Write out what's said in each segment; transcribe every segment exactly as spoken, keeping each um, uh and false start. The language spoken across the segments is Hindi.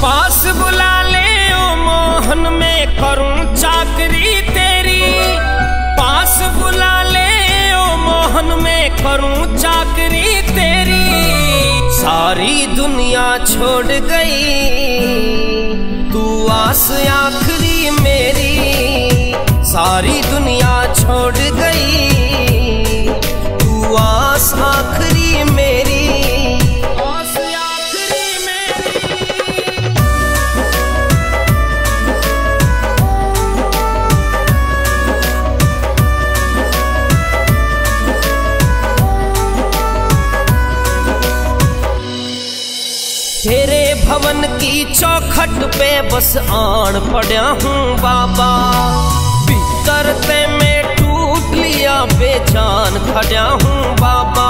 पास बुला ले ओ मोहन में करूं चाकरी तेरी, पास बुला ले ओ मोहन में करूं चाकरी तेरी। सारी दुनिया छोड़ गई तू आस आखरी मेरी, सारी दुनिया छोड़ गई तू आस आखरी मेरी, आस आखरी मेरी। तेरे भवन की चौखट पे बस आन पड़ा हूँ बाबा, भीतर ते मैं टूट लिया बेजान खड़ा हूँ बाबा,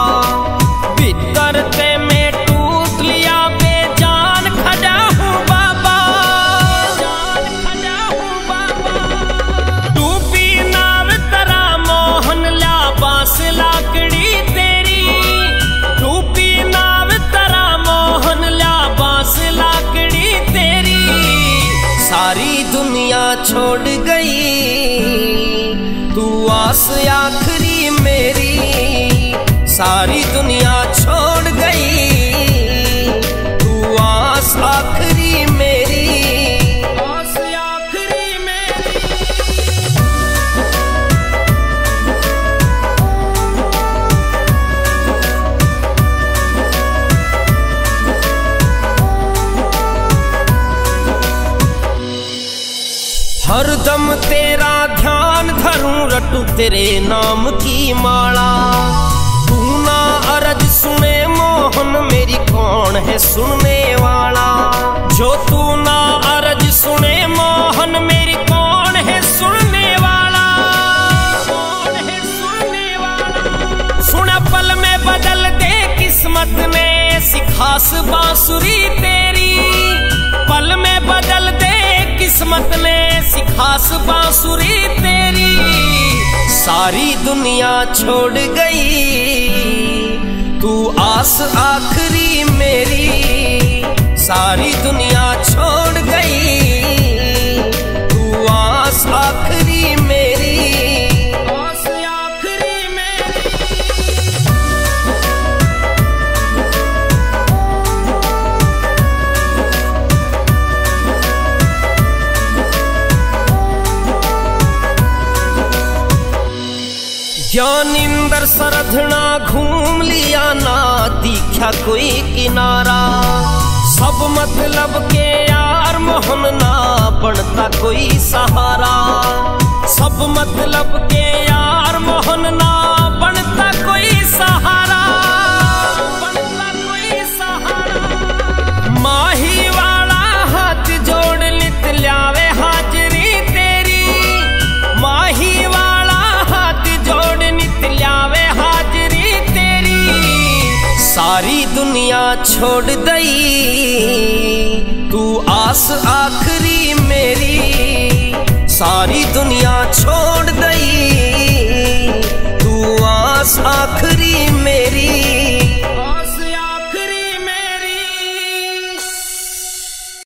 भीतर ते मैं टूट लिया बेजान खड़ा हूँ बाबा, खड़ा हूँ बाबा। तू भी नाम तरा मोहन ला पास लाकड़ी तेरी, तू भी नाम तरा मोहन ला पास लाकड़ी तेरी। सारी दुनिया छोड़ गई तू आस आखरी मेरी, सारी दुनिया छोड़ गई तू आस आखरी मेरी। हर दम तेरा ध्यान धरूं रटू तेरे नाम की माला, तू ना अरज सुने मोहन मेरी कौन है सुनने वाला, जो तू ना अरज सुने मोहन मेरी कौन है सुनने वाला, कौन है सुनने वाला। सुना पल में बदल दे किस्मत ने ऐसी खास बांसुरी तेरी, पल में बदल दे किस्मत ने ऐसी खास बांसुरी तेरी। सारी दुनिया छोड़ गई तू आस आखरी मेरी, सारी दुनिया छोड़ गई तू आस आखरी मेरी। ज्ञानेंद्र सरधना घूम लिया ना दिखा कोई किनारा, सब मतलब के यार मोहन ना बनता कोई सहारा, सब मतलब के यार मोहन ना बनता कोई सहारा, बनता कोई सहारा। माही वाला हाथ जोड़ लित ल्यावे हाजरी तेरी, माही सारी दुनिया छोड़ दई तू आस आ